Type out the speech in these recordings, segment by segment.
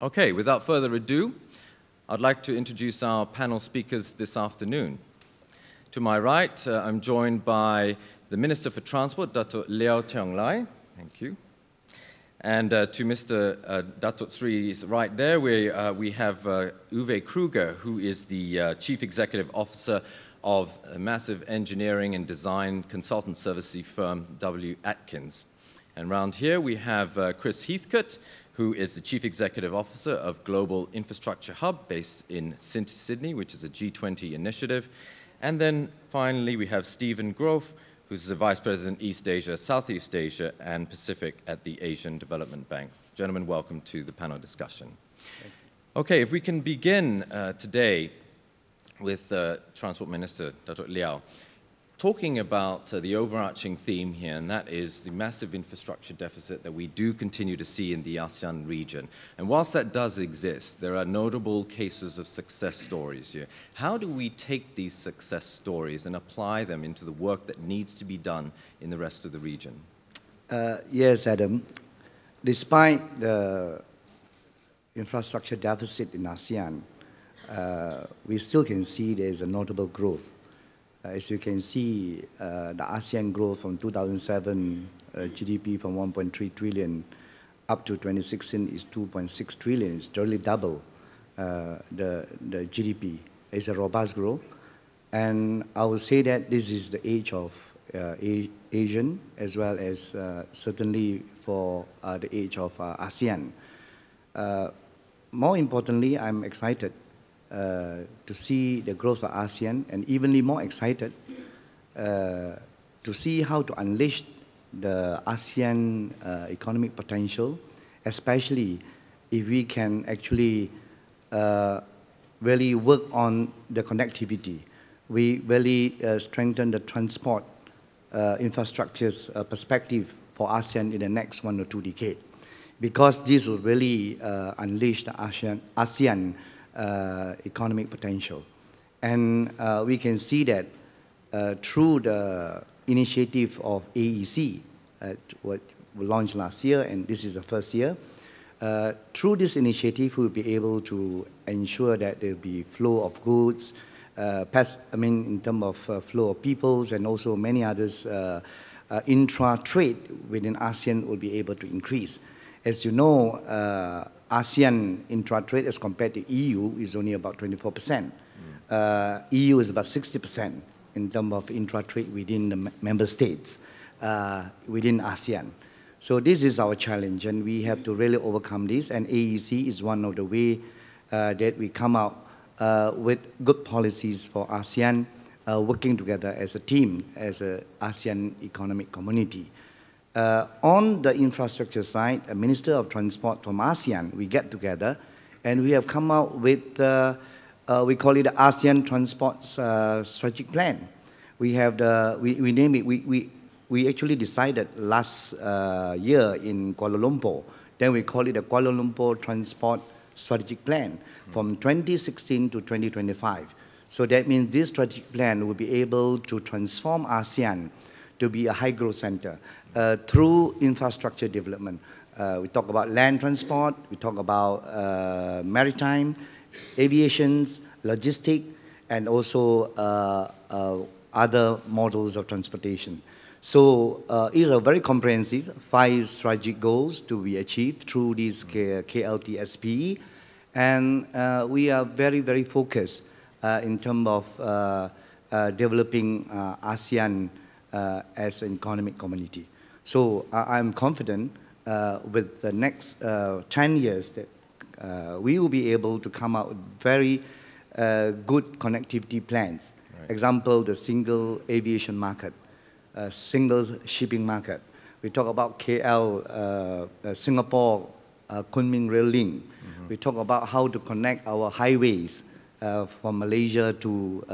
Okay, without further ado, I'd like to introduce our panel speakers this afternoon. To my right, I'm joined by the Minister for Transport, Dato' Liow Tiong Lai. Thank you. And to Mr. Dato' Sri's right there, we have Uwe Kruger, who is the Chief Executive Officer of a massive engineering and design consultant services firm, W. Atkins. And round here, we have Chris Heathcote, who is the Chief Executive Officer of Global Infrastructure Hub, based in Sydney, which is a G20 initiative. And then finally, we have Stephen Groff, who's the Vice President, East Asia, Southeast Asia, and Pacific at the Asian Development Bank. Gentlemen, welcome to the panel discussion. Okay, if we can begin today with Transport Minister Dato' Liow, talking about the overarching theme here, and that is the massive infrastructure deficit that we do continue to see in the ASEAN region. And whilst that does exist, there are notable cases of success stories here. How do we take these success stories and apply them into the work that needs to be done in the rest of the region? Yes, Adam. Despite the infrastructure deficit in ASEAN, we still can see there's a notable growth. As you can see, the ASEAN growth from 2007, GDP from 1.3 trillion up to 2016 is 2.6 trillion. It's nearly double the GDP. It's a robust growth. And I would say that this is the age of Asian, as well as certainly for the age of ASEAN. More importantly, I'm excited to see the growth of ASEAN, and evenly more excited to see how to unleash the ASEAN economic potential, especially if we can actually really work on the connectivity. We really strengthen the transport infrastructure's perspective for ASEAN in the next 1 or 2 decades, because this will really unleash the ASEAN economic potential. And we can see that through the initiative of AEC, what we launched last year, and this is the first year, through this initiative we'll be able to ensure that there will be flow of goods, in terms of flow of peoples, and also many others, intra-trade within ASEAN will be able to increase. As you know, ASEAN intra-trade as compared to EU is only about 24%. EU is about 60% in terms of intra-trade within the member states, within ASEAN. So this is our challenge, and we have to really overcome this, and AEC is one of the ways that we come out with good policies for ASEAN, working together as a team, as an ASEAN economic community. On the infrastructure side, a Minister of Transport from ASEAN, we get together and we have come out with, we call it the ASEAN Transport Strategic Plan. We have the, we name it, we actually decided last year in Kuala Lumpur, then we call it the Kuala Lumpur Transport Strategic Plan from 2016 to 2025. So that means this strategic plan will be able to transform ASEAN to be a high-growth center through infrastructure development. We talk about land transport, we talk about maritime, aviations, logistics, and also other models of transportation. So it's a very comprehensive 5 strategic goals to be achieved through these KLTSPE, and we are very, very focused in terms of developing ASEAN as an economic community. So I'm confident with the next 10 years that we will be able to come out with very good connectivity plans. Right. Example, the single aviation market, single shipping market. We talk about KL, Singapore, Kunming Rail Link. Mm-hmm. We talk about how to connect our highways from Malaysia to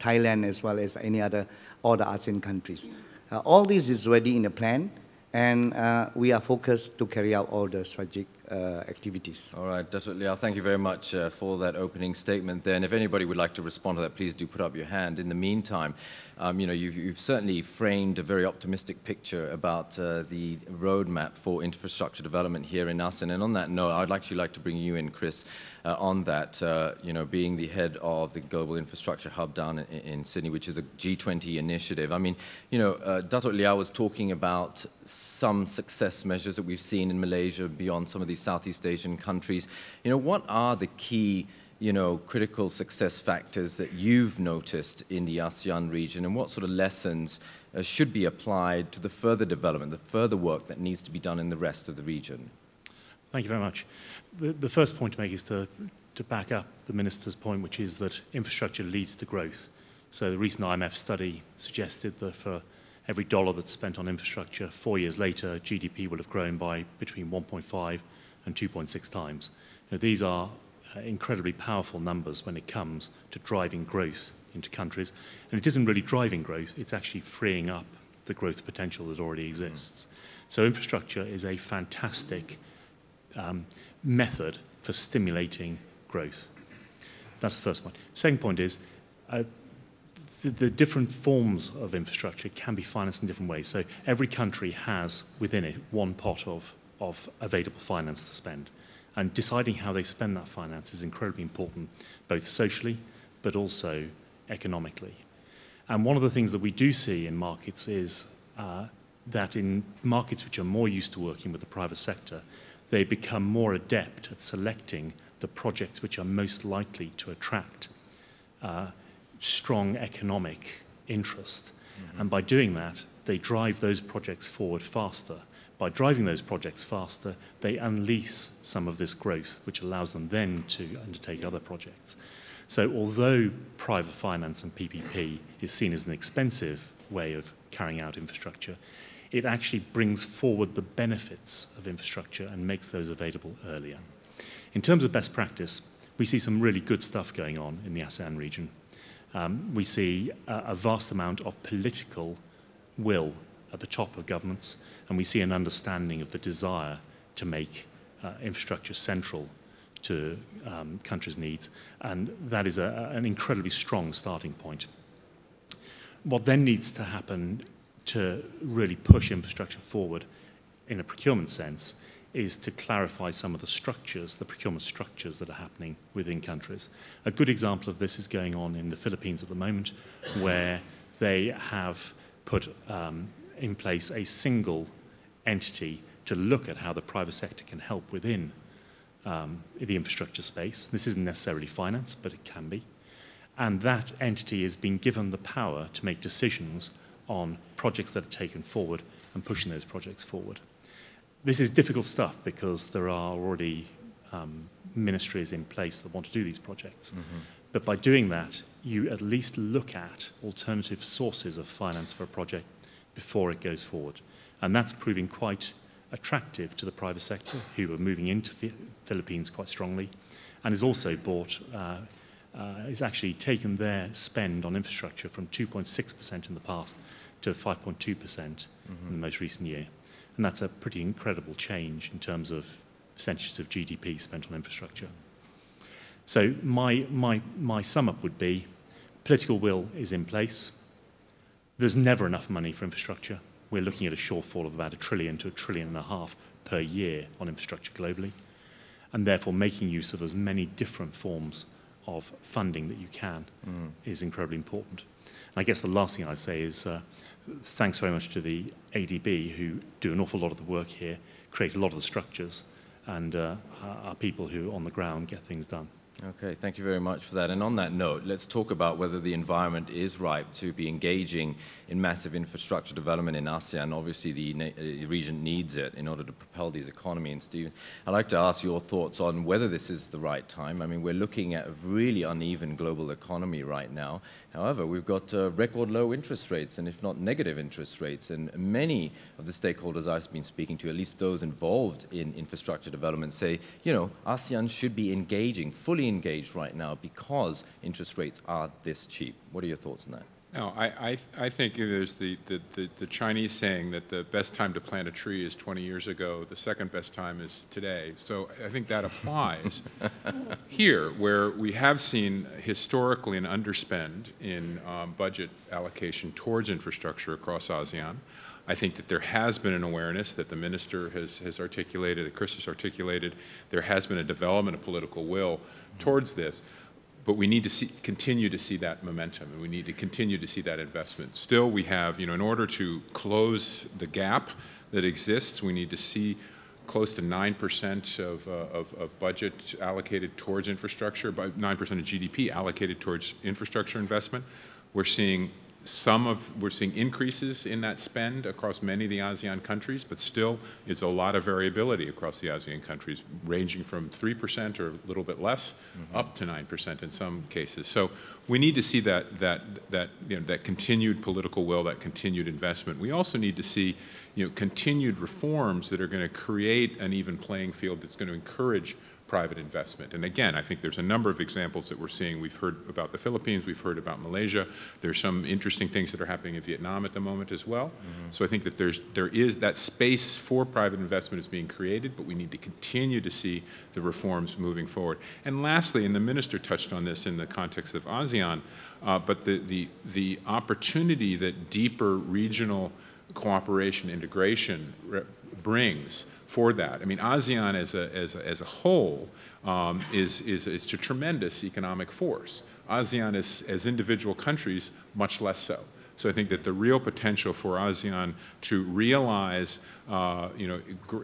Thailand, as well as any other all the ASEAN countries. All this is already in the plan, and we are focused to carry out all the strategic activities. All right, Dato' Liow, thank you very much for that opening statement there. And if anybody would like to respond to that, please do put up your hand. In the meantime, you've certainly framed a very optimistic picture about the roadmap for infrastructure development here in ASEAN. And on that note, I'd actually like to bring you in, Chris, on that, being the head of the Global Infrastructure Hub down in Sydney, which is a G20 initiative. I mean, Dato' Liow was talking about some success measures that we've seen in Malaysia beyond some of these Southeast Asian countries. What are the key, critical success factors that you've noticed in the ASEAN region, and what sort of lessons should be applied to the further development, the further work that needs to be done in the rest of the region? Thank you very much. The first point to make is to back up the Minister's point, which is that infrastructure leads to growth. So the recent IMF study suggested that for every dollar that's spent on infrastructure, 4 years later, GDP will have grown by between 1.5 and 2.6 times. These are incredibly powerful numbers when it comes to driving growth into countries. And it isn't really driving growth, it's actually freeing up the growth potential that already exists. So infrastructure is a fantastic method for stimulating growth. That's the first point. Second point is, the different forms of infrastructure can be financed in different ways. So every country has within it one pot of available finance to spend. And deciding how they spend that finance is incredibly important, both socially but also economically. And one of the things that we do see in markets is that in markets which are more used to working with the private sector, they become more adept at selecting the projects which are most likely to attract strong economic interest. Mm-hmm. And by doing that, they drive those projects forward faster. By driving those projects faster, they unleash some of this growth, which allows them then to undertake other projects. So although private finance and PPP is seen as an expensive way of carrying out infrastructure, it actually brings forward the benefits of infrastructure and makes those available earlier. In terms of best practice, we see some really good stuff going on in the ASEAN region. We see a vast amount of political will at the top of governments, and we see an understanding of the desire to make infrastructure central to countries' needs, and that is an incredibly strong starting point. What then needs to happen to really push infrastructure forward in a procurement sense is to clarify some of the structures, the procurement structures that are happening within countries. A good example of this is going on in the Philippines at the moment, where they have put in place a single entity to look at how the private sector can help within the infrastructure space. This isn't necessarily finance, but it can be. And that entity has been given the power to make decisions on projects that are taken forward and pushing those projects forward. This is difficult stuff because there are already ministries in place that want to do these projects. Mm-hmm. But by doing that, you at least look at alternative sources of finance for a project before it goes forward. And that's proving quite attractive to the private sector, who are moving into the Philippines quite strongly, and is also bought, is actually taken their spend on infrastructure from 2.6% in the past to 5.2% in the most recent year. And that's a pretty incredible change in terms of percentages of GDP spent on infrastructure. So my sum up would be, political will is in place. There's never enough money for infrastructure. We're looking at a shortfall of about $1 trillion to $1.5 trillion per year on infrastructure globally. And therefore making use of as many different forms of funding that you can is incredibly important. And I guess the last thing I'd say is, thanks very much to the ADB, who do an awful lot of the work here, create a lot of the structures, and are people who on the ground get things done. Okay, thank you very much for that. And on that note, let's talk about whether the environment is ripe to be engaging in massive infrastructure development in ASEAN. Obviously, the region needs it in order to propel these economies. And Stephen, I'd like to ask your thoughts on whether this is the right time. I mean, we're looking at a really uneven global economy right now. However, we've got record low interest rates, and if not negative interest rates. And many of the stakeholders I've been speaking to, at least those involved in infrastructure development, say, ASEAN should be engaging, fully engaged right now, because interest rates are this cheap. What are your thoughts on that? No, I think there's the Chinese saying that the best time to plant a tree is 20 years ago, the second best time is today. So I think that applies here, where we have seen historically an underspend in budget allocation towards infrastructure across ASEAN. I think that there has been an awareness that the minister has articulated, that Chris has articulated, there has been a development of political will towards this. But we need to continue to see that momentum, and we need to continue to see that investment. Still, we have, in order to close the gap that exists, we need to see close to 9% of budget allocated towards infrastructure, 9% of GDP allocated towards infrastructure investment. We're seeing we're seeing increases in that spend across many of the ASEAN countries, but still it's a lot of variability across the ASEAN countries, ranging from 3% or a little bit less up to 9% in some cases. So we need to see that continued political will, that continued investment. We also need to see continued reforms that are going to create an even playing field that's going to encourage private investment. And again, I think there's a number of examples that we're seeing. We've heard about the Philippines, we've heard about Malaysia. There's some interesting things that are happening in Vietnam at the moment as well. So I think that there is that space for private investment is being created, but we need to continue to see the reforms moving forward. And lastly, and the minister touched on this in the context of ASEAN, but the opportunity that deeper regional cooperation, integration brings for that. I mean, ASEAN as a whole is a tremendous economic force. ASEAN as individual countries, much less so. So I think that the real potential for ASEAN to realize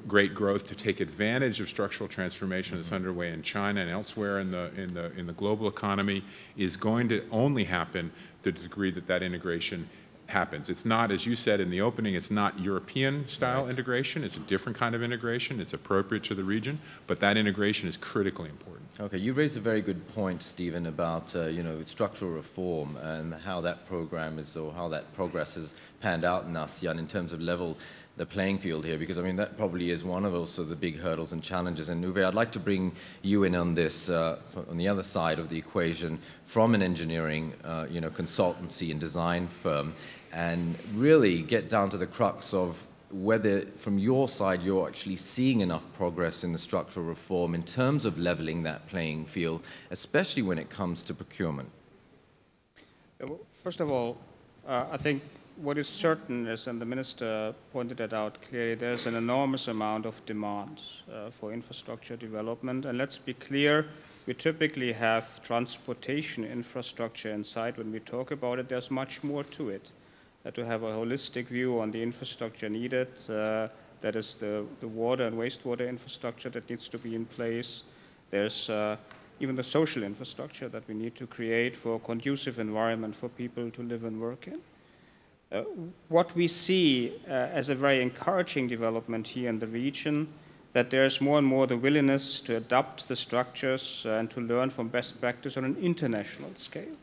great growth, to take advantage of structural transformation that's underway in China and elsewhere in the global economy is going to only happen to the degree that that integration happens. It's not, as you said in the opening, it's not European style integration. It's a different kind of integration. It's appropriate to the region, but that integration is critically important. Okay, you raised a very good point, Stephen, about structural reform and how that program is, or how that progress has panned out in ASEAN in terms of level the playing field here, because I mean that probably is one of also the big hurdles and challenges. And Uwe, I'd like to bring you in on this on the other side of the equation from an engineering consultancy and design firm, and really get down to the crux of whether from your side you're actually seeing enough progress in the structural reform in terms of leveling that playing field, especially when it comes to procurement. First of all, I think what is certain is, and the minister pointed it out clearly, there's an enormous amount of demand for infrastructure development. And let's be clear, we typically have transportation infrastructure inside when we talk about it. There's much more to it. To have a holistic view on the infrastructure needed, that is the water and wastewater infrastructure that needs to be in place. There's even the social infrastructure that we need to create for a conducive environment for people to live and work in. What we see as a very encouraging development here in the region, that there is more and more the willingness to adapt the structures and to learn from best practice on an international scale.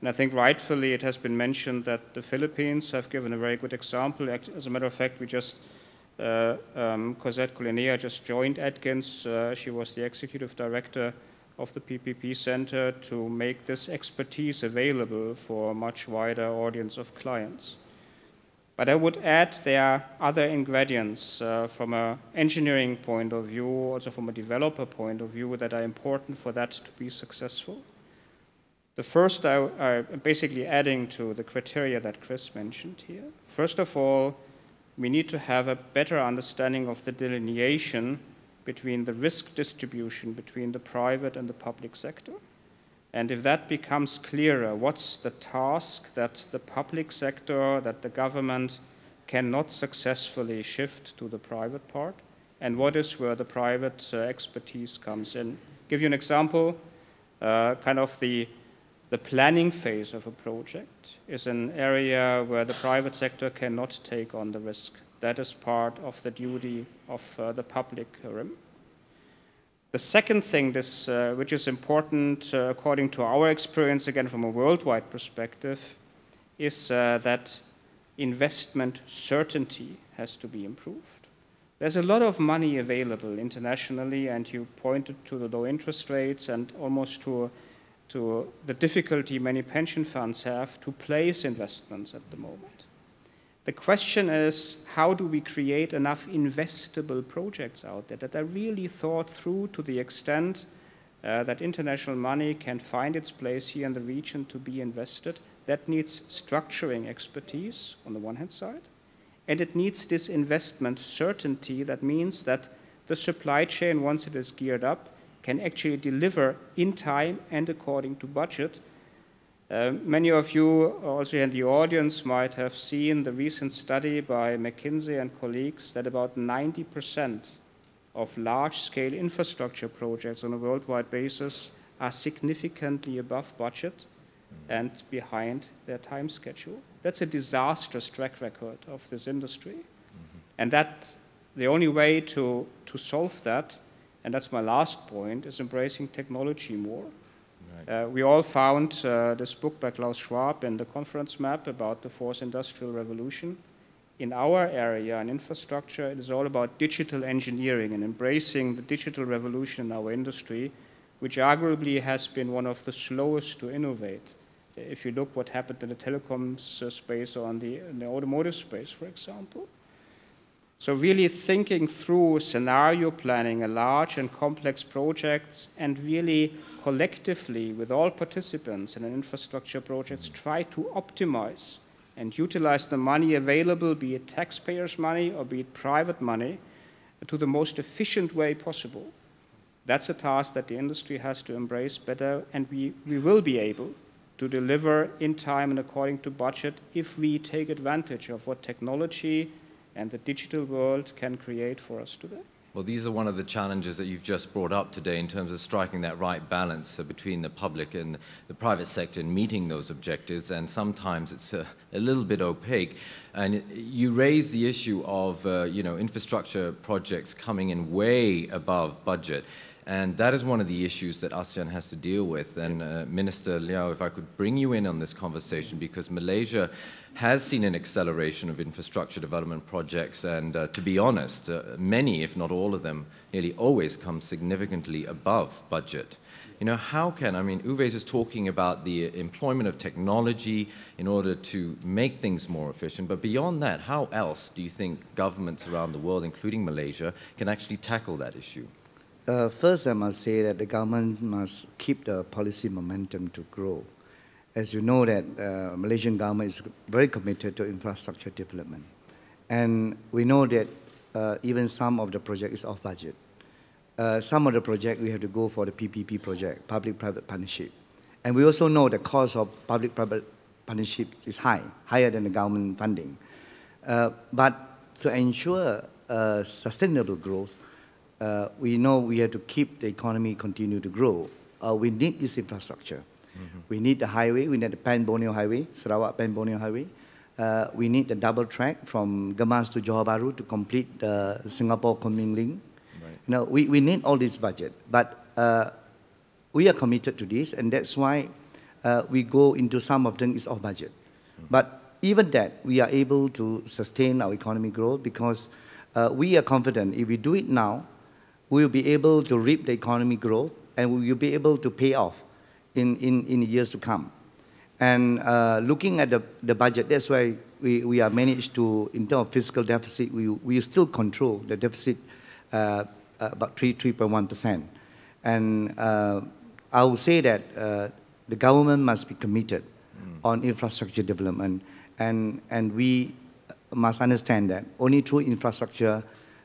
And I think rightfully it has been mentioned that the Philippines have given a very good example. As a matter of fact, we just, Cosette Colinea just joined Atkins. She was the executive director of the PPP Center to make this expertise available for a much wider audience of clients. But I would add there are other ingredients from an engineering point of view, also from a developer point of view, that are important for that to be successful. The first are basically adding to the criteria that Chris mentioned here. First of all, we need to have a better understanding of the delineation between the risk distribution between the private and the public sector. And if that becomes clearer, what's the task that the public sector, that the government cannot successfully shift to the private part, and what is where the private expertise comes in. Give you an example, kind of the planning phase of a project is an area where the private sector cannot take on the risk. That is part of the duty of the public realm. The second thing, which is important according to our experience, again from a worldwide perspective, is that investment certainty has to be improved. There's a lot of money available internationally, and you pointed to the low interest rates and almost to to the difficulty many pension funds have to place investments at the moment. The question is, how do we create enough investable projects out there that are really thought through to the extent that international money can find its place here in the region to be invested? That needs structuring expertise on the one hand side, and it needs this investment certainty that means that the supply chain, once it is geared up, can actually deliver in time and according to budget. Many of you also in the audience might have seen the recent study by McKinsey and colleagues that about 90% of large-scale infrastructure projects on a worldwide basis are significantly above budget and behind their time schedule. That's a disastrous track record of this industry. Mm-hmm. And that the only way to solve that, and that's my last point, is embracing technology more. Right. We all found this book by Klaus Schwab in the conference map about the fourth industrial revolution. In our area, in infrastructure, it is all about digital engineering and embracing the digital revolution in our industry, which arguably has been one of the slowest to innovate. If you look what happened in the telecoms space or in the automotive space, for example. So really thinking through scenario planning, a large and complex projects, and really collectively with all participants in an infrastructure projects, try to optimize and utilize the money available, be it taxpayers' money or be it private money, to the most efficient way possible. That's a task that the industry has to embrace better, and we will be able to deliver in time and according to budget if we take advantage of what technology and the digital world can create for us today. Well, these are one of the challenges that you've just brought up today in terms of striking that right balance between the public and the private sector and meeting those objectives, and sometimes it's a little bit opaque. And you raised the issue of infrastructure projects coming in way above budget. And that is one of the issues that ASEAN has to deal with. And Minister Liow, if I could bring you in on this conversation, because Malaysia has seen an acceleration of infrastructure development projects, and to be honest, many, if not all of them, nearly always come significantly above budget. You know, how can, I mean, Uwe's is talking about the employment of technology in order to make things more efficient, but beyond that, how else do you think governments around the world, including Malaysia, can actually tackle that issue? First, I must say that the government must keep the policy momentum to grow. As you know, that Malaysian government is very committed to infrastructure development. And we know that even some of the project is off budget. Some of the project, we have to go for the PPP project, public-private partnership. And we also know the cost of public-private partnership is higher than the government funding. But to ensure sustainable growth, we know we have to keep the economy continue to grow. We need this infrastructure. Mm-hmm. We need the highway. We need the Pan-Borneo Highway, Sarawak-Pan-Borneo Highway. We need the double track from Gemas to Johor Bahru to complete the Singapore Kunming Link. Right. You know, we need all this budget. But we are committed to this, and that's why we go into some of them is off budget. Mm-hmm. But even that, we are able to sustain our economic growth because we are confident if we do it now, we will be able to reap the economic growth, and we will be able to pay off in the years to come. And looking at the budget, that's why we are managed to, in terms of fiscal deficit, we still control the deficit about 3.1%. And I would say that the government must be committed on infrastructure development, and we must understand that only through infrastructure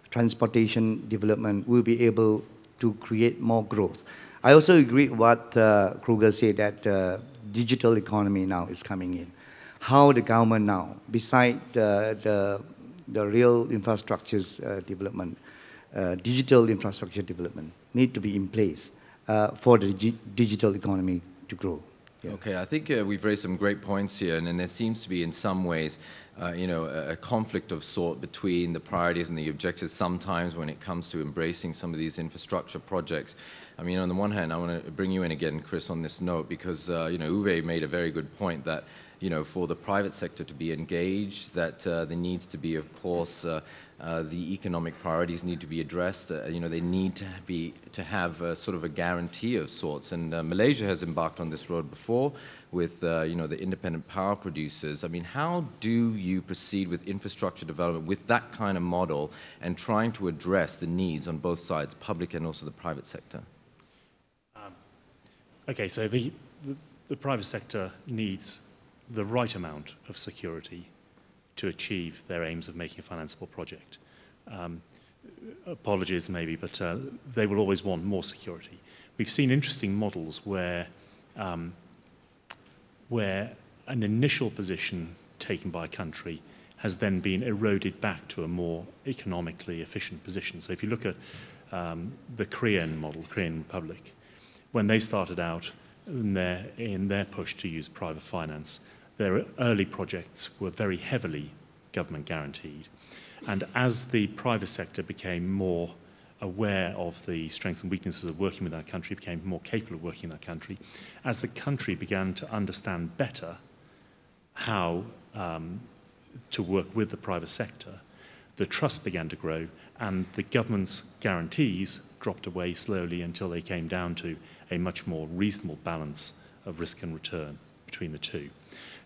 transportation development will be able to create more growth. I also agree with what Kruger said, that digital economy now is coming in. How the government now, besides the real infrastructures development, digital infrastructure development need to be in place for the digital economy to grow. Yeah. Okay, I think we've raised some great points here, and there seems to be in some ways a conflict of sort between the priorities and the objectives sometimes when it comes to embracing some of these infrastructure projects. I mean, on the one hand, I want to bring you in again, Chris, on this note, because, you know, Uwe made a very good point that, you know, for the private sector to be engaged, that there needs to be, of course, the economic priorities need to be addressed. You know, they need to have sort of a guarantee of sorts. And Malaysia has embarked on this road before with, you know, the independent power producers. I mean, how do you proceed with infrastructure development with that kind of model and trying to address the needs on both sides, public and also the private sector? Okay, so the private sector needs the right amount of security to achieve their aims of making a financeable project. Apologies maybe, but they will always want more security. We've seen interesting models where an initial position taken by a country has then been eroded back to a more economically efficient position. So if you look at the Korean model, Korean Republic, when they started out in their push to use private finance, their early projects were very heavily government guaranteed. And as the private sector became more aware of the strengths and weaknesses of working with that country, became more capable of working in that country, as the country began to understand better how to work with the private sector, the trust began to grow and the government's guarantees dropped away slowly until they came down to a much more reasonable balance of risk and return between the two.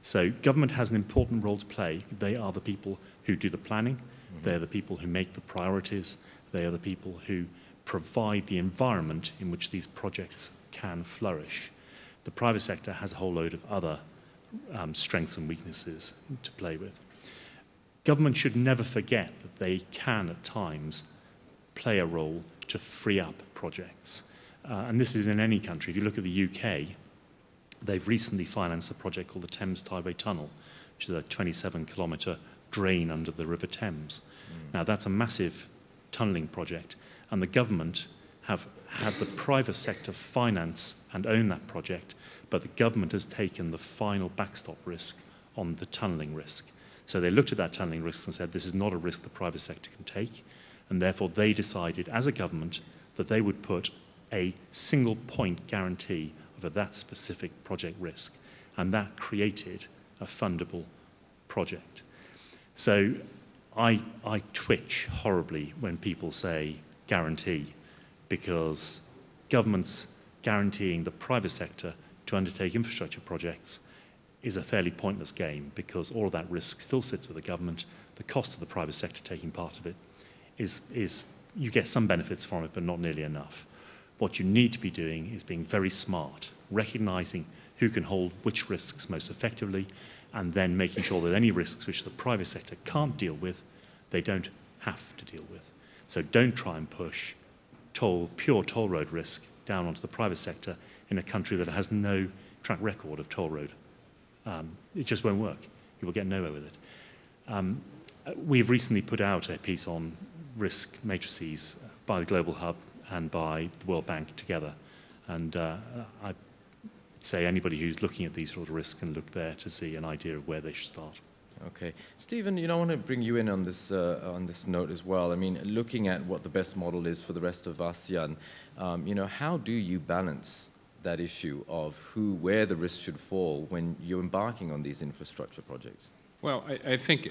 So government has an important role to play. They are the people who do the planning, mm-hmm. They're the people who make the priorities, they are the people who provide the environment in which these projects can flourish. The private sector has a whole load of other strengths and weaknesses to play with. Government should never forget that they can at times play a role to free up projects. And this is in any country. If you look at the UK, they've recently financed a project called the Thames Tideway Tunnel, which is a 27-kilometre drain under the River Thames. Mm. Now, that's a massive tunnelling project, and the government have had the private sector finance and own that project, but the government has taken the final backstop risk on the tunnelling risk. So they looked at that tunnelling risk and said, this is not a risk the private sector can take, and therefore they decided as a government that they would put a single point guarantee over that specific project risk, and that created a fundable project. So I twitch horribly when people say guarantee, because governments guaranteeing the private sector to undertake infrastructure projects is a fairly pointless game, because all of that risk still sits with the government. The cost of the private sector taking part of it is you get some benefits from it, but not nearly enough. What you need to be doing is being very smart, recognising who can hold which risks most effectively, and then making sure that any risks which the private sector can't deal with, they don't have to deal with. So don't try and push pure toll road risk down onto the private sector in a country that has no track record of toll road. It just won't work. You will get nowhere with it. We've recently put out a piece on risk matrices by the Global Hub and by the World Bank together. And I'd say anybody who's looking at these sort of risks can look there to see an idea of where they should start. Okay. Stephen, you know, I want to bring you in on this note as well. I mean, looking at what the best model is for the rest of ASEAN, you know, how do you balance that issue of where the risk should fall when you're embarking on these infrastructure projects? Well, I think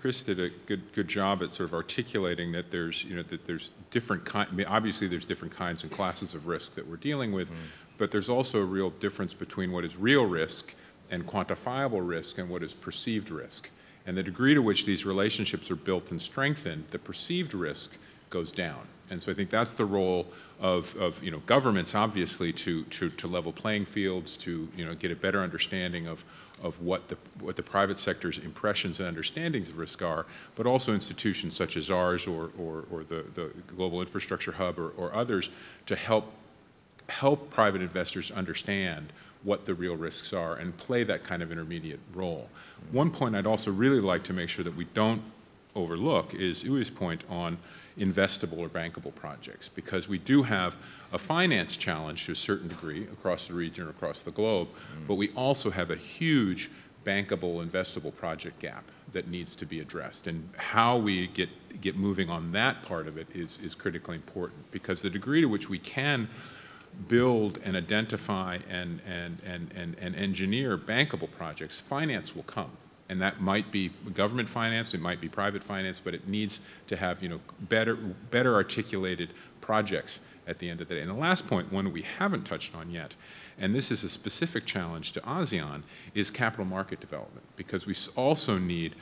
Chris did a good job at sort of articulating that there's, you know, that there's different kinds. I mean, obviously, there's different kinds and classes of risk that we're dealing with, but there's also a real difference between what is real risk and quantifiable risk and what is perceived risk. And the degree to which these relationships are built and strengthened, the perceived risk goes down. And so I think that's the role of you know, governments, obviously, to level playing fields, to, you know, get a better understanding of what the private sector's impressions and understandings of risk are, but also institutions such as ours or the Global Infrastructure Hub or others to help private investors understand what the real risks are and play that kind of intermediate role. One point I'd also really like to make sure that we don't overlook is Uwe's point on investable or bankable projects, because we do have a finance challenge to a certain degree across the region or across the globe, but we also have a huge bankable, investable project gap that needs to be addressed. And how we get moving on that part of it is critically important, because the degree to which we can build and identify and engineer bankable projects, finance will come. And that might be government finance, it might be private finance, but it needs to have, you know, better articulated projects at the end of the day. And the last point, one we haven't touched on yet, and this is a specific challenge to ASEAN, is capital market development, because we also need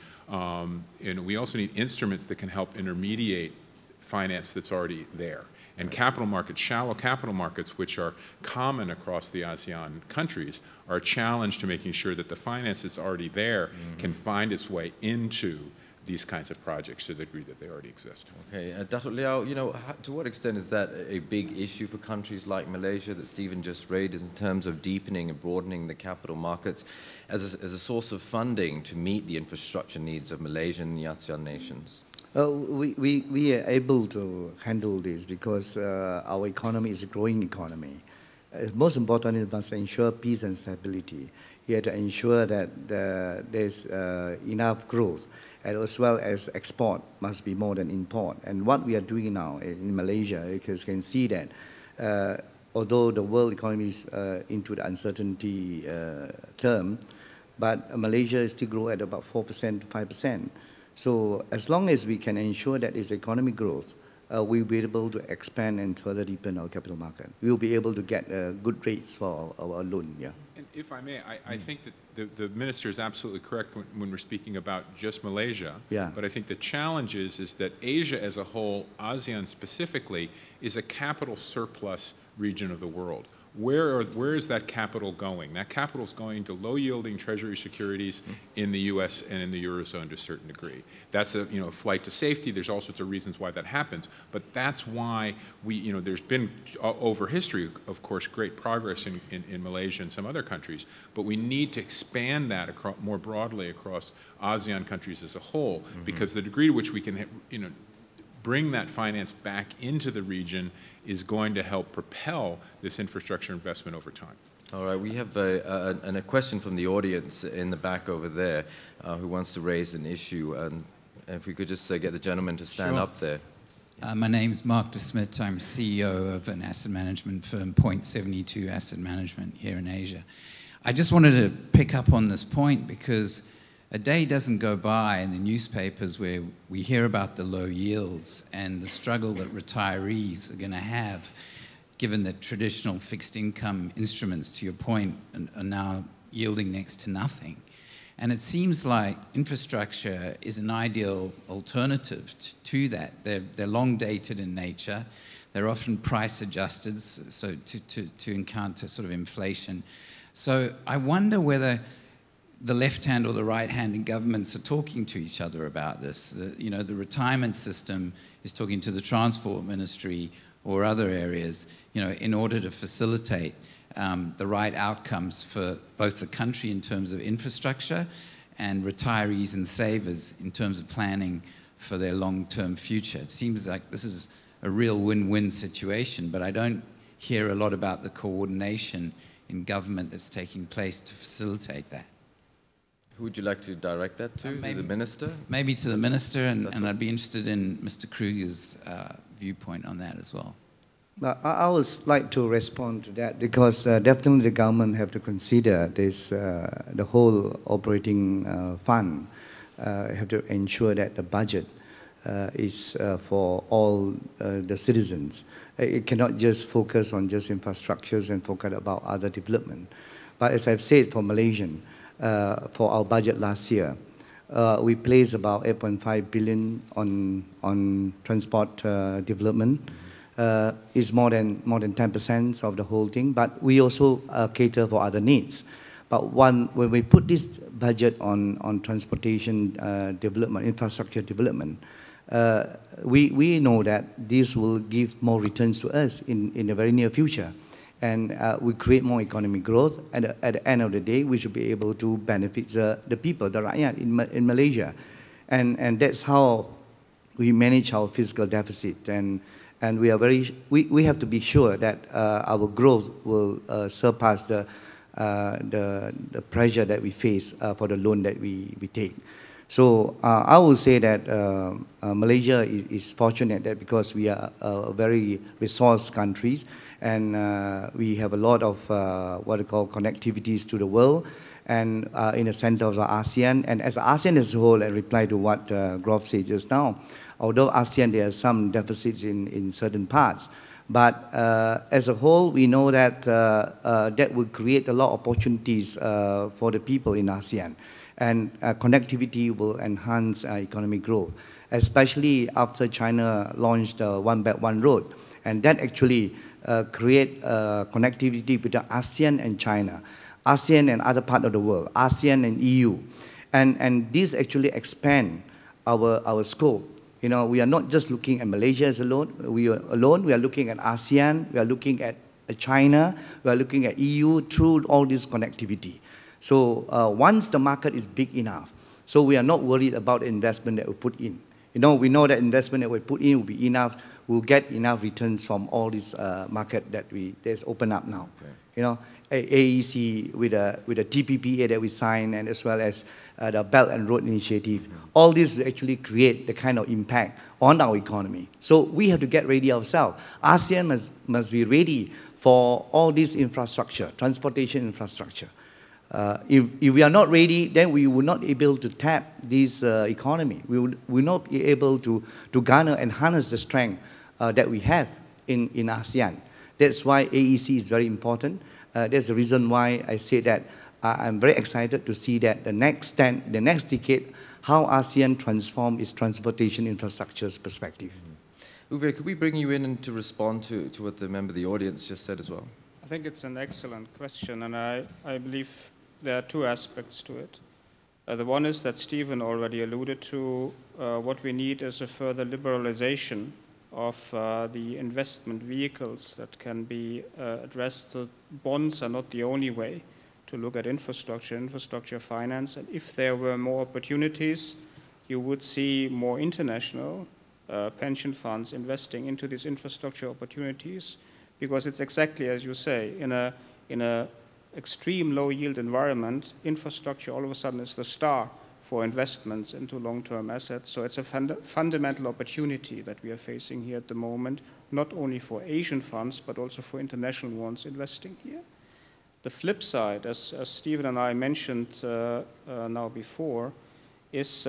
instruments that can help intermediate finance that's already there. And capital markets, shallow capital markets, which are common across the ASEAN countries, are a challenge to making sure that the finance that's already there can find its way into these kinds of projects to the degree that they already exist. Okay, Dato' Liow, you know, to what extent is that a big issue for countries like Malaysia that Stephen just raised in terms of deepening and broadening the capital markets as a source of funding to meet the infrastructure needs of Malaysia and the ASEAN nations? We are able to handle this because our economy is a growing economy. Most importantly, we must ensure peace and stability. We have to ensure that there's enough growth, and as well as export must be more than import. And what we are doing now in Malaysia, you can see that although the world economy is into the uncertainty term, but Malaysia is still growing at about 4% to 5%. So as long as we can ensure that it's economic growth, we'll be able to expand and further deepen our capital market. We'll be able to get good rates for our loan, yeah. And if I may, I think that the minister is absolutely correct when we're speaking about just Malaysia. Yeah. But I think the challenge is that Asia as a whole, ASEAN specifically, is a capital surplus region of the world. Where is that capital going? That capital is going to low-yielding treasury securities in the U.S. and in the Eurozone to a certain degree. That's a, you know, flight to safety. There's all sorts of reasons why that happens, but that's why we, you know, there's been over history, of course, great progress in Malaysia and some other countries, but we need to expand that across, more broadly across ASEAN countries as a whole, because the degree to which we can, you know, bring that finance back into the region is going to help propel this infrastructure investment over time. All right, we have a question from the audience in the back over there who wants to raise an issue. And if we could just get the gentleman to stand up there. My name's Mark DeSmit. I'm CEO of an asset management firm, Point72 Asset Management, here in Asia. I just wanted to pick up on this point because a day doesn't go by in the newspapers where we hear about the low yields and the struggle that retirees are going to have, given that traditional fixed income instruments, to your point, are now yielding next to nothing. And it seems like infrastructure is an ideal alternative to that. They're long dated in nature. They're often price adjusted so to encounter sort of inflation. So I wonder whether the left hand or the right hand in governments are talking to each other about this. You know, the retirement system is talking to the transport ministry or other areas, you know, in order to facilitate the right outcomes for both the country in terms of infrastructure and retirees and savers in terms of planning for their long-term future. It seems like this is a real win-win situation, but I don't hear a lot about the coordination in government that's taking place to facilitate that. Who would you like to direct that to? Maybe, to the minister? Maybe to the minister, and I'd be interested in Mr. Kruger's viewpoint on that as well. I would like to respond to that because definitely the government have to consider this, the whole operating fund, have to ensure that the budget is for all the citizens. It cannot just focus on just infrastructures and forget about other development. But as I've said, for Malaysian, for our budget last year, we placed about 8.5 billion on transport development. It's more than 10% of the whole thing, but we also cater for other needs. But when we put this budget on transportation development, infrastructure development, we know that this will give more returns to us in the very near future. And we create more economic growth. At the end of the day, we should be able to benefit the people, the rakyat in Malaysia. And that's how we manage our fiscal deficit. And we are we have to be sure that our growth will surpass the pressure that we face for the loan that we take. So I would say that Malaysia is fortunate that because we are a very resource countries, and we have a lot of what we call connectivities to the world, and in the center of the ASEAN. And as ASEAN as a whole, I reply to what Groff said just now, although ASEAN there are some deficits in certain parts, but as a whole, we know that that will create a lot of opportunities for the people in ASEAN. And connectivity will enhance economic growth, especially after China launched One Belt, One Road. And that actually create connectivity between ASEAN and China, ASEAN and other part of the world, ASEAN and EU. And this actually expand our scope. You know, we are not just looking at Malaysia as alone. We are looking at ASEAN. We are looking at China. We are looking at EU through all this connectivity. So once the market is big enough, so we are not worried about the investment that we put in. You know, we know that investment that we put in will be enough. We'll get enough returns from all this market that that's open up now. Okay. You know, AEC with a TPPA that we signed, and as well as the Belt and Road Initiative. All this actually create the kind of impact on our economy. So we have to get ready ourselves. ASEAN must be ready for all this infrastructure, transportation infrastructure. If we are not ready, then we will not be able to tap this economy. We will not be able to garner and harness the strength that we have in ASEAN. That's why AEC is very important. That's the reason why I say that I'm very excited to see that the next decade, how ASEAN transforms its transportation infrastructure's perspective. Uwe, could we bring you in and to respond to what the member of the audience just said as well? I think it's an excellent question, and I believe there are two aspects to it. The one is that Stephen already alluded to. What we need is a further liberalization of the investment vehicles that can be addressed. So bonds are not the only way to look at infrastructure finance. And if there were more opportunities, you would see more international pension funds investing into these infrastructure opportunities, because it's exactly as you say, in a extreme low yield environment, infrastructure all of a sudden is the star for investments into long-term assets. So it's a fundamental opportunity that we are facing here at the moment, not only for Asian funds, but also for international ones investing here. The flip side, as Stephen and I mentioned now before, is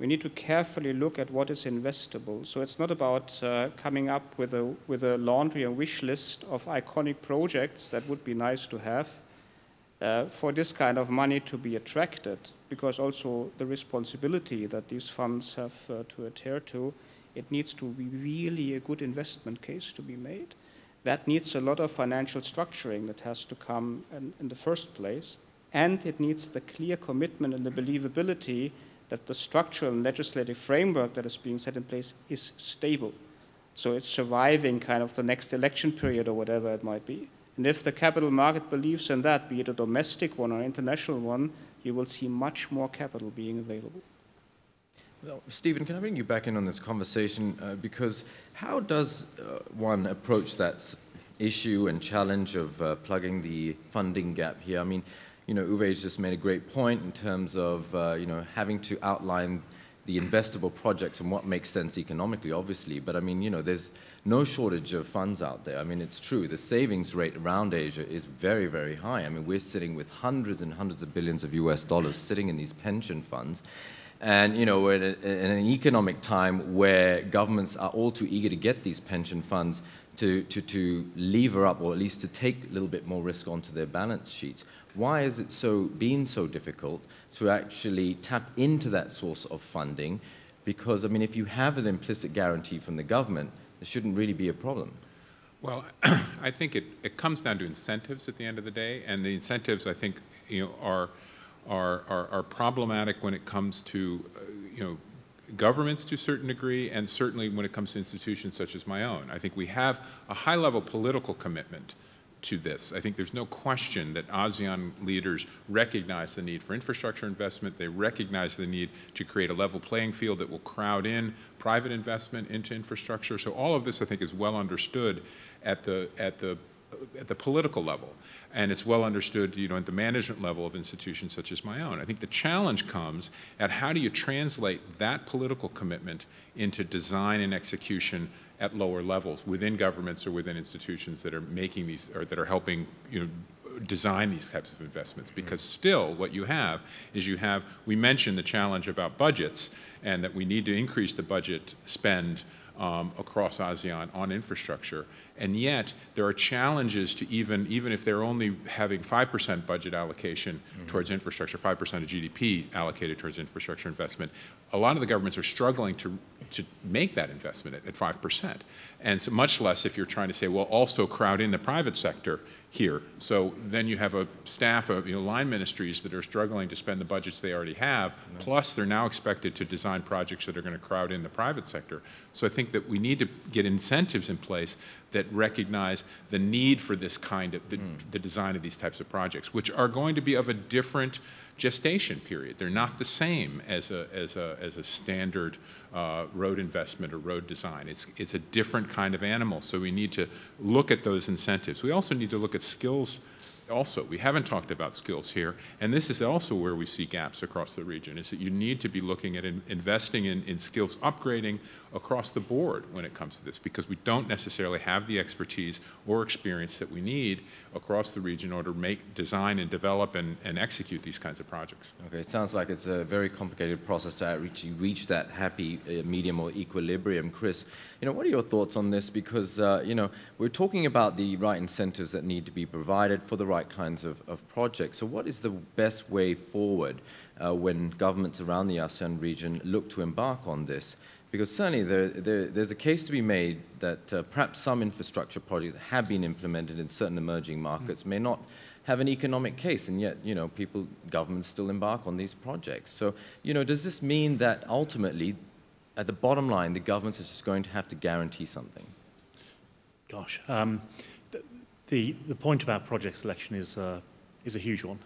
we need to carefully look at what is investable. So it's not about coming up with a laundry and wish list of iconic projects that would be nice to have for this kind of money to be attracted, because also the responsibility that these funds have to adhere to, it needs to be really a good investment case to be made. That needs a lot of financial structuring that has to come in the first place, and it needs the clear commitment and the believability that the structural and legislative framework that is being set in place is stable. So it's surviving kind of the next election period or whatever it might be. And if the capital market believes in that, be it a domestic one or an international one, you will see much more capital being available. Well, Stephen, can I bring you back in on this conversation? Because how does one approach that issue and challenge of plugging the funding gap here? I mean, you know, Uwe just made a great point in terms of, you know, having to outline the investable projects and what makes sense economically, obviously. But I mean, you know, there's no shortage of funds out there. I mean, it's true. The savings rate around Asia is very, very high. I mean, we're sitting with hundreds and hundreds of billions of US dollars sitting in these pension funds. And, you know, we're in an economic time where governments are all too eager to get these pension funds to lever up, or at least to take a little bit more risk onto their balance sheets. Why has it been so difficult to actually tap into that source of funding? Because, I mean, if you have an implicit guarantee from the government, there shouldn't really be a problem. Well, I think it comes down to incentives at the end of the day, and the incentives, I think, you know, are problematic when it comes to, you know, governments to a certain degree, and certainly when it comes to institutions such as my own. I think we have a high-level political commitment to this. I think there's no question that ASEAN leaders recognize the need for infrastructure investment. They recognize the need to create a level playing field that will crowd in private investment into infrastructure. So all of this, I think, is well understood at the at the political level, and it's well understood, you know, at the management level of institutions such as my own. I think the challenge comes at how do you translate that political commitment into design and execution at lower levels within governments or within institutions that are making these or that are helping, you know, design these types of investments, because still what you have is you have, we mentioned the challenge about budgets and that we need to increase the budget spend across ASEAN on infrastructure, and yet there are challenges to even if they're only having 5% budget allocation towards infrastructure, 5% of GDP allocated towards infrastructure investment, a lot of the governments are struggling to make that investment at 5%, and so much less if you're trying to say, well, also crowd in the private sector here. So then you have a staff of, you know, line ministries that are struggling to spend the budgets they already have, plus they're now expected to design projects that are going to crowd in the private sector. So I think that we need to get incentives in place that recognize the need for this kind of, the design of these types of projects, which are going to be of a different gestation period. They're not the same as a standard road investment or road design. It's a different kind of animal, so we need to look at those incentives. We also need to look at skills also. We haven't talked about skills here, and this is also where we see gaps across the region, is that you need to be looking at investing in skills upgrading across the board when it comes to this, because we don't necessarily have the expertise or experience that we need across the region in order to make, design and develop and execute these kinds of projects. Okay, it sounds like it's a very complicated process to reach that happy medium or equilibrium. Chris, you know, what are your thoughts on this? Because you know, we're talking about the right incentives that need to be provided for the right kinds of projects. So what is the best way forward when governments around the ASEAN region look to embark on this? Because certainly there's a case to be made that perhaps some infrastructure projects have been implemented in certain emerging markets may not have an economic case, and yet, you know, people, governments still embark on these projects. So, you know, does this mean that ultimately, at the bottom line, the governments are just going to have to guarantee something? Gosh, the point about project selection is a huge one.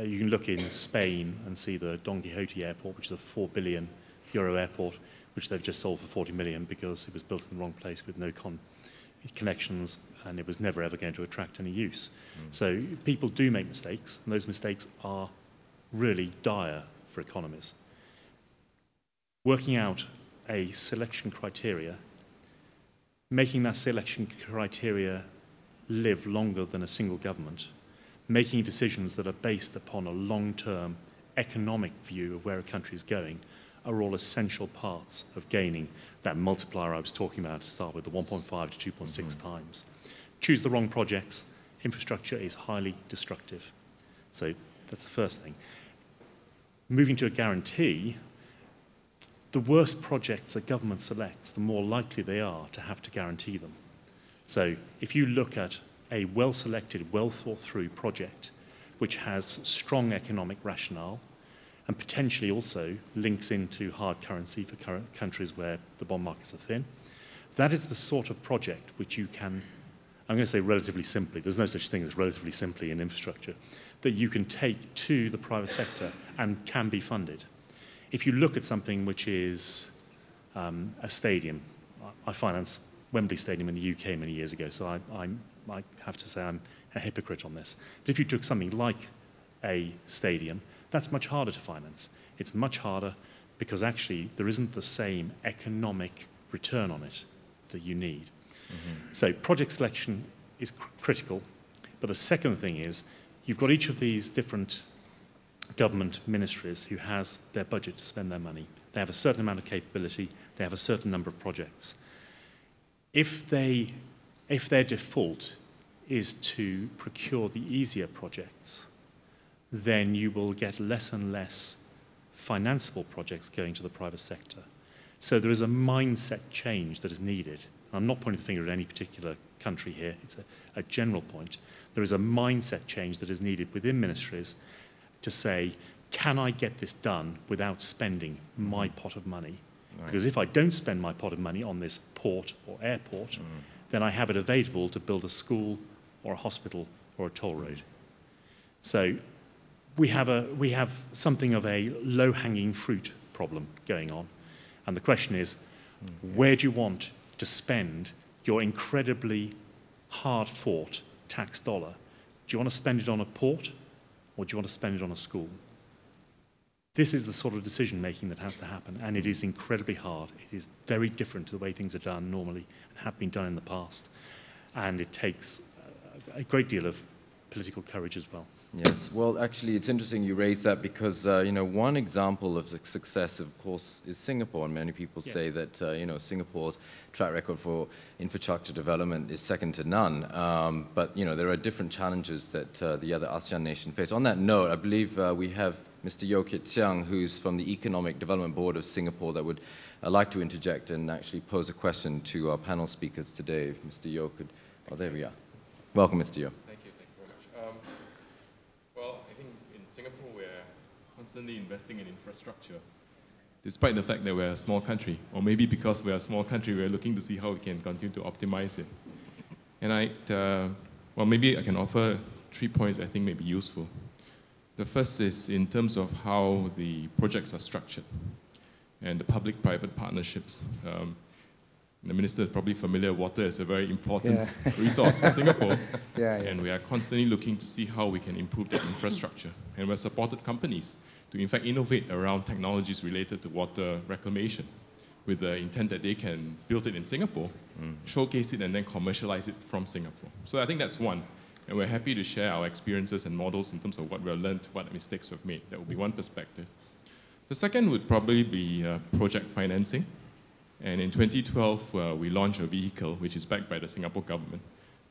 You can look in Spain and see the Don Quixote Airport, which is a €4 billion airport, which they've just sold for 40 million because it was built in the wrong place with no connections, and it was never ever going to attract any use. So people do make mistakes, and those mistakes are really dire for economies. Working out a selection criteria, making that selection criteria live longer than a single government, making decisions that are based upon a long-term economic view of where a country is going, are all essential parts of gaining that multiplier I was talking about to start with, the 1.5 to 2.6 times. Choose the wrong projects, infrastructure is highly destructive. So that's the first thing. Moving to a guarantee, the worse projects a government selects, the more likely they are to have to guarantee them. So if you look at a well-selected, well-thought-through project, which has strong economic rationale, and potentially also links into hard currency for current countries where the bond markets are thin. That is the sort of project which you can, I'm going to say relatively simply, there's no such thing as relatively simply in infrastructure, that you can take to the private sector and can be funded. If you look at something which is a stadium, I financed Wembley Stadium in the UK many years ago, so I have to say I'm a hypocrite on this. But if you took something like a stadium, that's much harder to finance. It's much harder because actually there isn't the same economic return on it that you need. So project selection is critical. But the second thing is you've got each of these different government ministries who has their budget to spend their money. They have a certain amount of capability. They have a certain number of projects. If their default is to procure the easier projects, then you will get less and less financeable projects going to the private sector. So there is a mindset change that is needed. I'm not pointing the finger at any particular country here. It's a general point. There is a mindset change that is needed within ministries to say, can I get this done without spending my pot of money? Right. Because if I don't spend my pot of money on this port or airport, then I have it available to build a school or a hospital or a toll road. So we have something of a low-hanging fruit problem going on. And the question is, where do you want to spend your incredibly hard-fought tax dollar, do you want to spend it on a port or do you want to spend it on a school? This is the sort of decision making that has to happen, and it is incredibly hard. It is very different to the way things are done normally and have been done in the past, and it takes a great deal of political courage as well. Yes, well, actually, it's interesting you raise that because, you know, one example of the success, of course, is Singapore. And many people yes. say that, you know, Singapore's track record for infrastructure development is second to none. But, you know, there are different challenges that the other ASEAN nations face. On that note, I believe we have Mr. Yo Kit Chiang, who's from the Economic Development Board of Singapore, that would like to interject and actually pose a question to our panel speakers today. If Mr. Yo could... Oh, there we are. Welcome, Mr. Yo. Constantly investing in infrastructure, despite the fact that we're a small country, or maybe because we're a small country, we're looking to see how we can continue to optimize it. And well, maybe I can offer 3 points I think may be useful. The first is in terms of how the projects are structured and the public-private partnerships. The minister is probably familiar, water is a very important yeah. resource for Singapore. Yeah, yeah. And we are constantly looking to see how we can improve that infrastructure. And we're supported companies to, in fact, innovate around technologies related to water reclamation with the intent that they can build it in Singapore, showcase it, and then commercialize it from Singapore. So I think that's one. And we're happy to share our experiences and models in terms of what we've learned, what mistakes we've made. That would be one perspective. The second would probably be project financing. And in 2012, we launched a vehicle, which is backed by the Singapore government,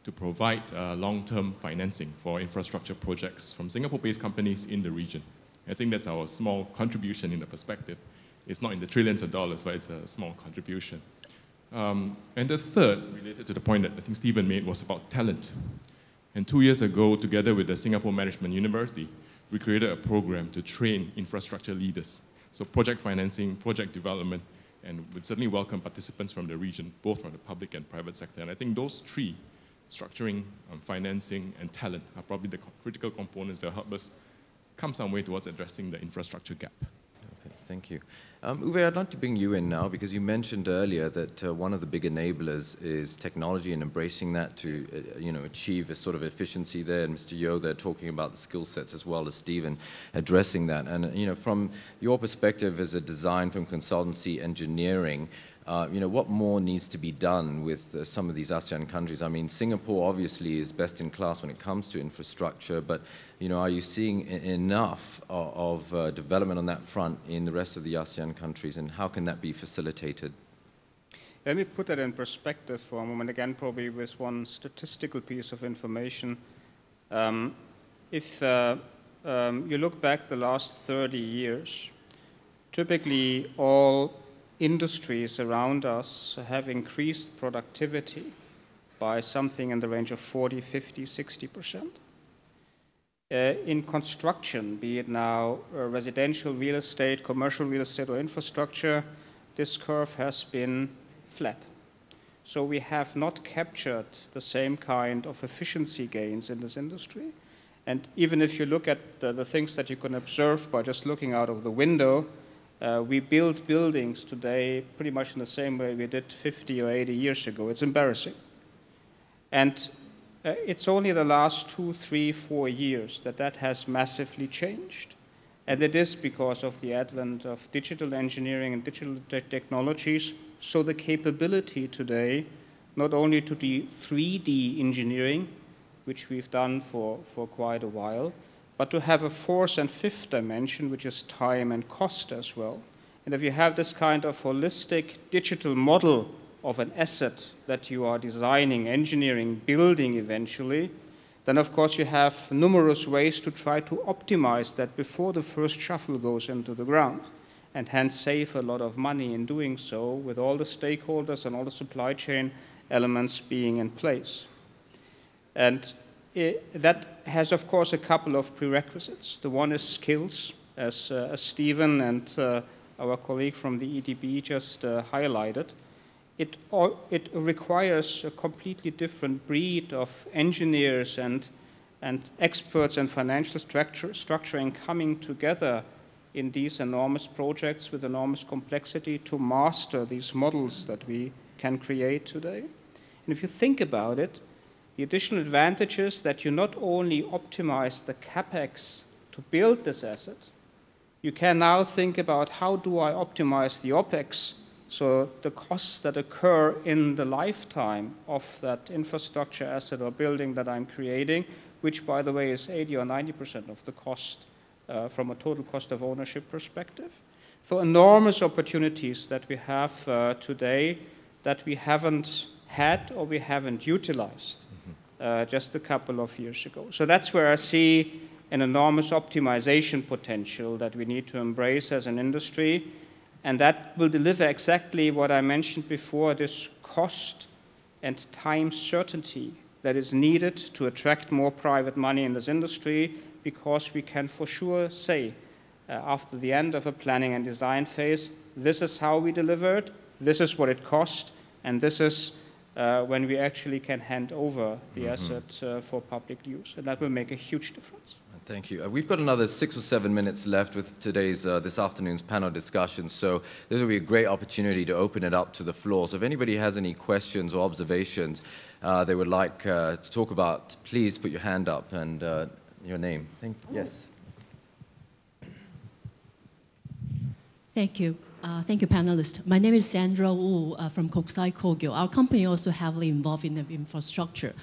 to provide long-term financing for infrastructure projects from Singapore-based companies in the region. I think that's our small contribution in the perspective. It's not in the trillions of dollars, but it's a small contribution. And the third, related to the point that I think Stephen made, was about talent. And 2 years ago, together with the Singapore Management University, we created a program to train infrastructure leaders. So project financing, project development, and would certainly welcome participants from the region, both from the public and private sector. And I think those three, structuring, financing, and talent, are probably the critical components that will help us come some way towards addressing the infrastructure gap. Okay, thank you. Uwe, I'd like to bring you in now, because you mentioned earlier that one of the big enablers is technology and embracing that to you know, achieve a sort of efficiency there. And Mr. Yo, they're talking about the skill sets as well as Stephen addressing that. And you know, from your perspective as a design from consultancy engineering, you know, what more needs to be done with some of these ASEAN countries? I mean, Singapore obviously is best in class when it comes to infrastructure, but, you know, are you seeing enough of development on that front in the rest of the ASEAN countries, and how can that be facilitated? Let me put that in perspective for a moment, again, probably with one statistical piece of information. If you look back the last 30 years, typically all industries around us have increased productivity by something in the range of 40, 50, 60%. In construction, be it now residential real estate, commercial real estate, or infrastructure, this curve has been flat. So we have not captured the same kind of efficiency gains in this industry. And even if you look at the things that you can observe by just looking out of the window, we build buildings today pretty much in the same way we did 50 or 80 years ago. It's embarrassing. And it's only the last 2, 3, 4 years that that has massively changed. And it is because of the advent of digital engineering and digital technologies. So the capability today, not only to do 3D engineering, which we've done for quite a while, but to have a fourth and fifth dimension, which is time and cost as well. And if you have this kind of holistic digital model of an asset that you are designing, engineering, building eventually, then of course you have numerous ways to try to optimize that before the first shovel goes into the ground, and hence save a lot of money in doing so, with all the stakeholders and all the supply chain elements being in place. And that has, of course, a couple of prerequisites. The one is skills, as Stephen and our colleague from the EDB just highlighted. It requires a completely different breed of engineers and experts and financial structuring coming together in these enormous projects with enormous complexity to master these models that we can create today. And if you think about it, the additional advantage is that you not only optimize the capex to build this asset, you can now think about how do I optimize the opex, so the costs that occur in the lifetime of that infrastructure asset or building that I'm creating, which, by the way, is 80 or 90% of the cost from a total cost of ownership perspective. So enormous opportunities that we have today that we haven't had or we haven't utilized just a couple of years ago. So that's where I see an enormous optimization potential that we need to embrace as an industry, and that will deliver exactly what I mentioned before, this cost and time certainty that is needed to attract more private money in this industry, because we can for sure say after the end of a planning and design phase, this is how we delivered, this is what it cost, and this is when we actually can hand over the asset for public use. And that will make a huge difference. Thank you. We've got another 6 or 7 minutes left with today's, this afternoon's panel discussion. So this will be a great opportunity to open it up to the floor. So if anybody has any questions or observations they would like to talk about, please put your hand up and your name. Thank you. Yes. Thank you. Thank you, panelists. My name is Sandra Wu from Koksai Kogyo. Our company also heavily involved in the infrastructure.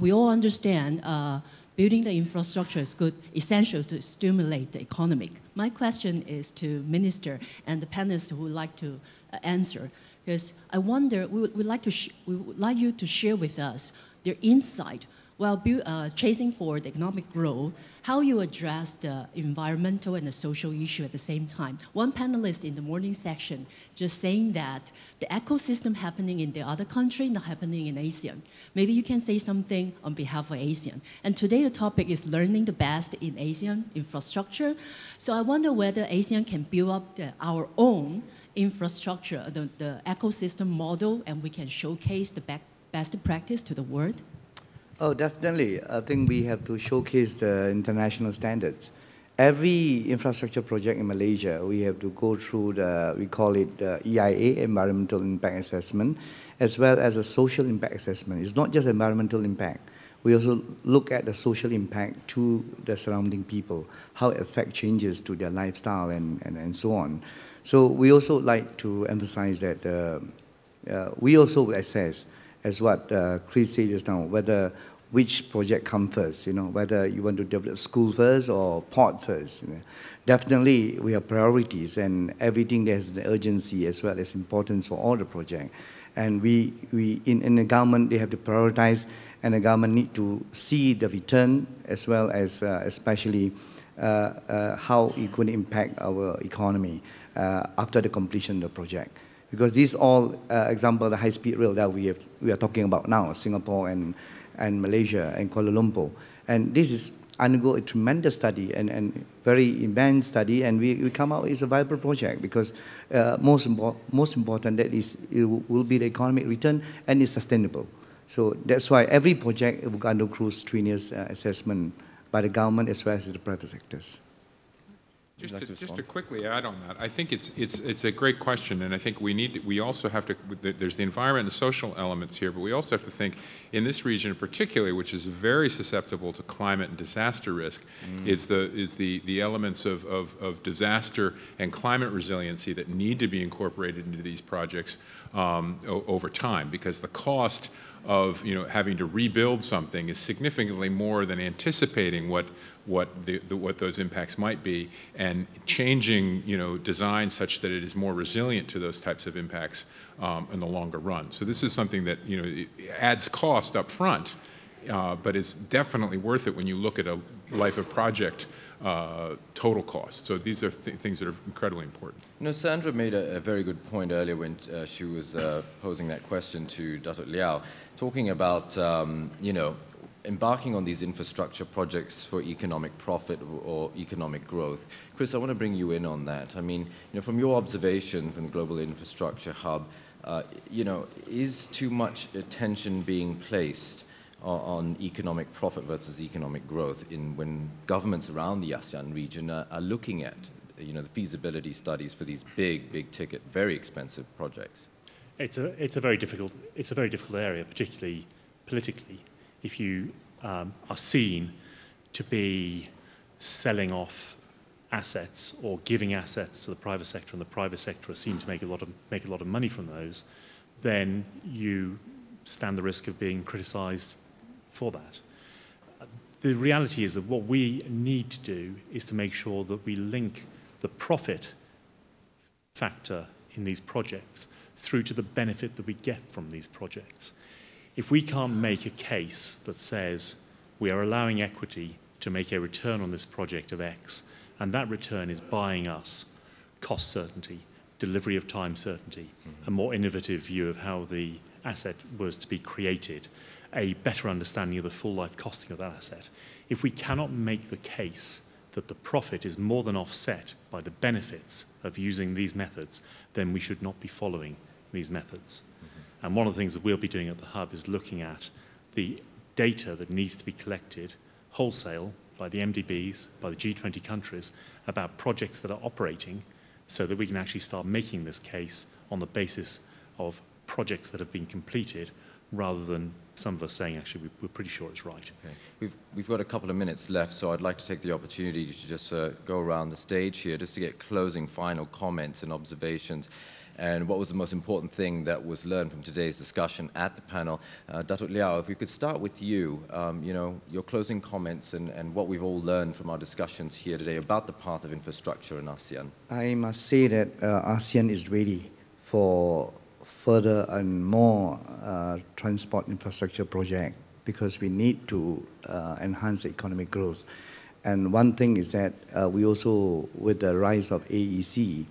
We all understand building the infrastructure is good, essential to stimulate the economy. My question is to Minister and the panelists who would like to answer. Because I wonder, we would like you to share with us your insight while chasing for the economic growth, how you address the environmental and the social issue at the same time. One panelist in the morning section just saying that the ecosystem happening in the other country, not happening in ASEAN. Maybe you can say something on behalf of ASEAN. And today the topic is learning the best in ASEAN infrastructure. So I wonder whether ASEAN can build up our own infrastructure, the ecosystem model, and we can showcase the best practice to the world. Oh, definitely. I think we have to showcase the international standards. Every infrastructure project in Malaysia, we have to go through the, we call it the EIA, Environmental Impact Assessment, as well as a social impact assessment. It's not just environmental impact. We also look at the social impact to the surrounding people, how it affects changes to their lifestyle and so on. So we also like to emphasize that we also assess, as what Chris said just now, whether which project come first, you know, whether you want to develop school first or port first. You know. Definitely, we have priorities and everything there's an urgency as well as importance for all the project. And in the government, they have to prioritize, and the government need to see the return as well as especially how it could impact our economy after the completion of the project. Because these all, example, the high-speed rail that we are talking about now, Singapore and Malaysia and Kuala Lumpur. And this is undergo a tremendous study and very immense study. And we come out as a viable project because most important that is it will be the economic return and it's sustainable. So that's why every project will undergo strenuous assessment by the government as well as the private sectors. Just to quickly add on that, I think it's a great question, and I think we also have to. There's the environment and social elements here, but we also have to think in this region, particularly, which is very susceptible to climate and disaster risk, is the elements of disaster and climate resiliency that need to be incorporated into these projects over time, because the cost of having to rebuild something is significantly more than anticipating what those impacts might be, and changing design such that it is more resilient to those types of impacts in the longer run. So this is something that it adds cost up front, but it's definitely worth it when you look at a life of project total cost. So these are things that are incredibly important. You know, Sandra made a very good point earlier when she was posing that question to Dato' Liao, talking about embarking on these infrastructure projects for economic profit or economic growth. Chris, I want to bring you in on that. I mean, from your observation from Global Infrastructure Hub, is too much attention being placed on economic profit versus economic growth when governments around the ASEAN region are looking at the feasibility studies for these big ticket, very expensive projects? It's a very difficult area, particularly politically. if you are seen to be selling off assets or giving assets to the private sector, and the private sector are seen to make a lot of money from those, then you stand the risk of being criticised for that. The reality is that what we need to do is to make sure that we link the profit factor in these projects through to the benefit that we get from these projects. If we can't make a case that says we are allowing equity to make a return on this project of X, and that return is buying us cost certainty, delivery of time certainty, a more innovative view of how the asset was to be created, a better understanding of the full life costing of that asset. If we cannot make the case that the profit is more than offset by the benefits of using these methods, then we should not be following these methods. And one of the things that we'll be doing at the Hub is looking at the data that needs to be collected wholesale by the MDBs, by the G20 countries, about projects that are operating, so that we can actually start making this case on the basis of projects that have been completed, rather than some of us saying, actually, we're pretty sure it's right. Okay. We've got a couple of minutes left, so I'd like to take the opportunity to just go around the stage here, just to get closing final comments and observations. And what was the most important thing that was learned from today's discussion at the panel? Datuk Liow, if we could start with you, you know, your closing comments and what we've all learned from our discussions here today about the path of infrastructure in ASEAN. I must say that ASEAN is ready for further and more transport infrastructure projects, because we need to enhance economic growth. And one thing is that we also, with the rise of AEC,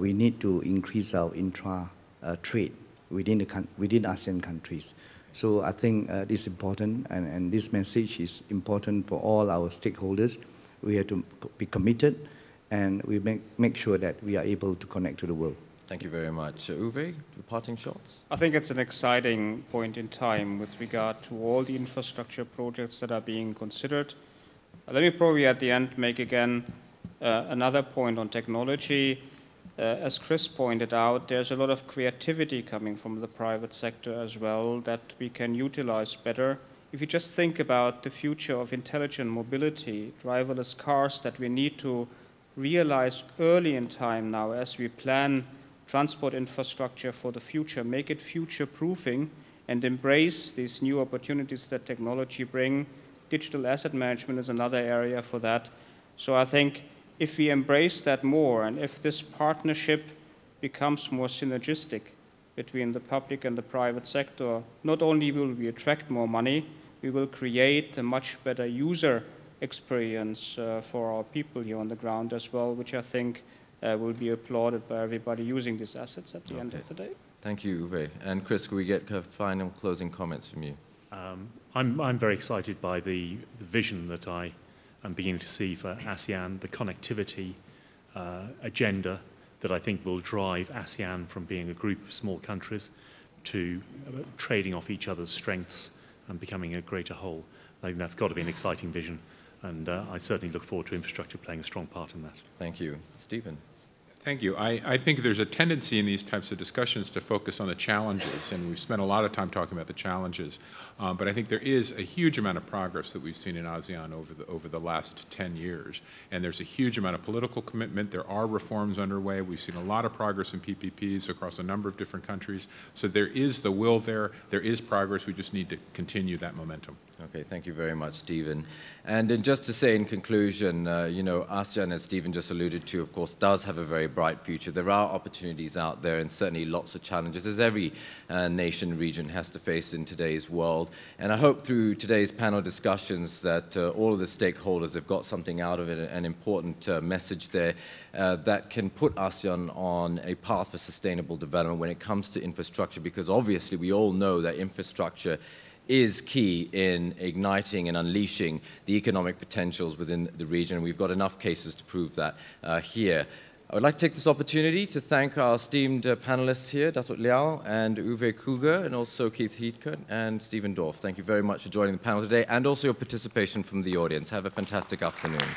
we need to increase our intra-trade within ASEAN countries. So I think this is important, and this message is important for all our stakeholders. We have to be committed, and we make sure that we are able to connect to the world. Thank you very much. Uwe, parting shots? I think it's an exciting point in time with regard to all the infrastructure projects that are being considered. Let me probably at the end make again another point on technology. As Chris pointed out, there's a lot of creativity coming from the private sector as well that we can utilize better. If you just think about the future of intelligent mobility, driverless cars that we need to realize early in time now as we plan transport infrastructure for the future, make it future-proofing and embrace these new opportunities that technology brings. Digital asset management is another area for that. So I think if we embrace that more, and if this partnership becomes more synergistic between the public and the private sector, not only will we attract more money, we will create a much better user experience for our people here on the ground as well, which I think will be applauded by everybody using these assets at the end of the day. Thank you, Uwe. And Chris, can we get final closing comments from you? I'm very excited by the vision that I'm beginning to see for ASEAN, the connectivity agenda that I think will drive ASEAN from being a group of small countries to trading off each other's strengths and becoming a greater whole. I think that's got to be an exciting vision, and I certainly look forward to infrastructure playing a strong part in that. Thank you. Stephen. Thank you. I think there's a tendency in these types of discussions to focus on the challenges, and we've spent a lot of time talking about the challenges, but I think there is a huge amount of progress that we've seen in ASEAN over the last 10 years, and there's a huge amount of political commitment. There are reforms underway. We've seen a lot of progress in PPPs across a number of different countries, so there is the will there. There is progress. We just need to continue that momentum. Okay, thank you very much, Stephen. And just to say in conclusion, you know, ASEAN, as Stephen just alluded to, of course, does have a very bright future. There are opportunities out there and certainly lots of challenges, as every nation region has to face in today's world. And I hope through today's panel discussions that all of the stakeholders have got something out of it, an important message there that can put ASEAN on a path for sustainable development when it comes to infrastructure, because obviously we all know that infrastructure is key in igniting and unleashing the economic potentials within the region. We've got enough cases to prove that here. I would like to take this opportunity to thank our esteemed panelists here, Datuk Liow and Uwe Kruger, and also Keith Heathcote and Stephen Dorff. Thank you very much for joining the panel today, and also your participation from the audience. Have a fantastic afternoon.